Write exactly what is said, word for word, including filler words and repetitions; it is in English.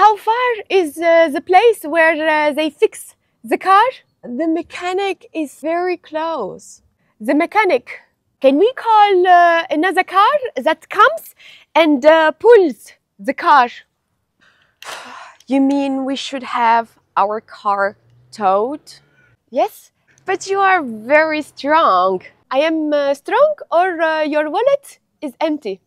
How far is uh, the place where uh, they fix the car? The mechanic is very close. The mechanic. Can we call uh, another car that comes and uh, pulls the car? You mean we should have our car towed? Yes, but you are very strong. I am uh, strong, or uh, your wallet is empty.